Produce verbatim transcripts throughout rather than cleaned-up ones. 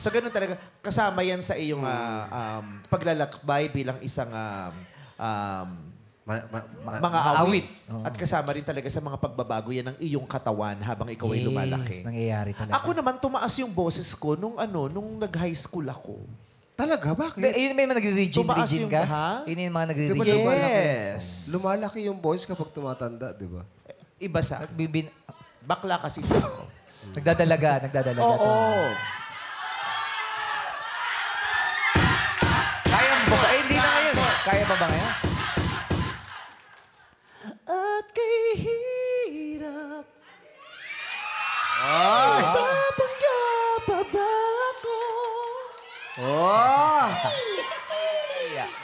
So, ganun talaga. Kasama yan sa iyong uh, um, paglalakbay bilang isang um, um, ma ma ma mga awit. Oh. At kasama rin talaga sa mga pagbabago yan ng iyong katawan habang ikaw yes, ay lumalaki. Nangyayari talaga. Ako naman, tumaas yung boses ko nung, ano, nung nag-high school ako. Talaga? Bakit? Yun may mga nagre-regime regime ka? Ha? Yun yung mga nagre-regime. Diba, yes. Lumalaki, lumalaki yung boses kapag tumatanda, di ba? Iba sa... Nagbibin... Bakla kasi ito. Nagdadalaga, nagdadalaga. Oo. Oh, oh. Kaya ba? Eh, hindi na ngayon. Kaya ba ba ngayon? At kay hirap. Oh! Babangga pa ba ako? Oh!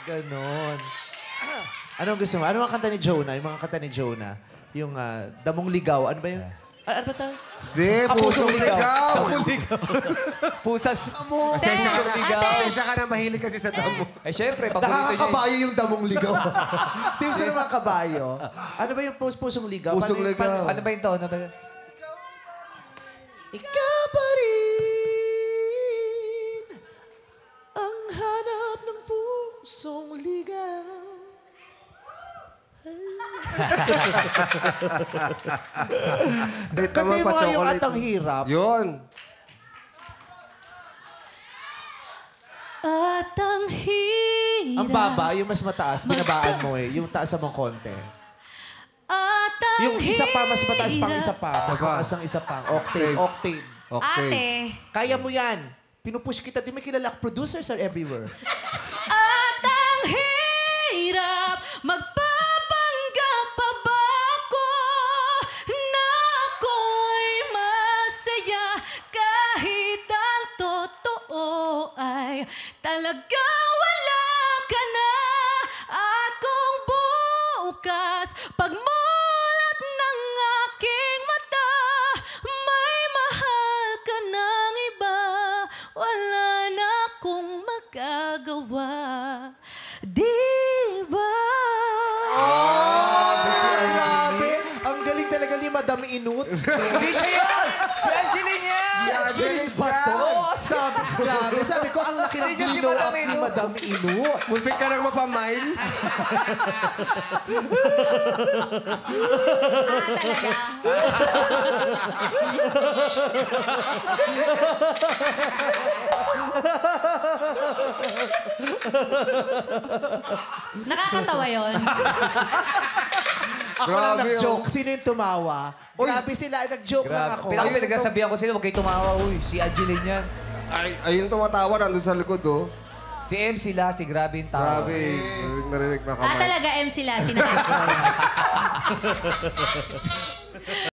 Ganon. Anong gusto mo? Ano ang kanta ni Jonah? Yung mga kanta ni Jonah. Yung uh, Damong Ligaw. Ano ba yun? Ano ba tayo? Hindi, Pusong Ligaw. Damong Ligaw. Pusang... Damo. Pasensya ka na. Pasensya ka na. Mahilig kasi sa damo. Eh, syempre. Nakakakabayo yung Damong Ligaw. Tingin sa naman kabayo. Ano ba yung Pusong Ligaw? Pusong Ligaw. Ano ba yung tono? Ikaw pa rin ang hanap ng Pusong Ligaw. Kantayin mo nga yung At Ang Hirap. Yun. At ang hirap. Ang baba, yung mas mataas, binabaan mo eh. Yung taas namang konti. At ang hirap. Yung isa pa, mas mataas pang isa pa. Mas mataas ang isa pang. Octave. Octave. Ate. Kaya mo yan. Pinupush kita. Di may kilalak. Producers are everywhere. At ang hirap. Magpa... Talaga wala ka na. At kung bukas pagmulat ng aking mata, may mahal ka ng iba, wala na akong magagawa. Di ba? Oh, grabe! Ang galing talaga ni Madam Inuts. Hindi siya yun! Si Angeline yan! Si Angeline Baton! Sabi, grabe, sabi ko, ang laki ng dino ang ni Madam Inuts. Muntik ka nang mapamile. Ah, talaga. Nakakatawa yun. Ako grabe lang nag-joke. Oh. Sino yung tumawa? Oy. Grabe sila. Nag-joke lang ako. Pero pinagsasabihan ko sila, huwag kayo tumawa. Uy, si Angeline yan. Ay, ayun tumatawa. Nandun sa likod, oh. Si M C Lassie, grabe yung tawa. Grabe. Narinig na kamay. Ah, talaga M C Lassie na.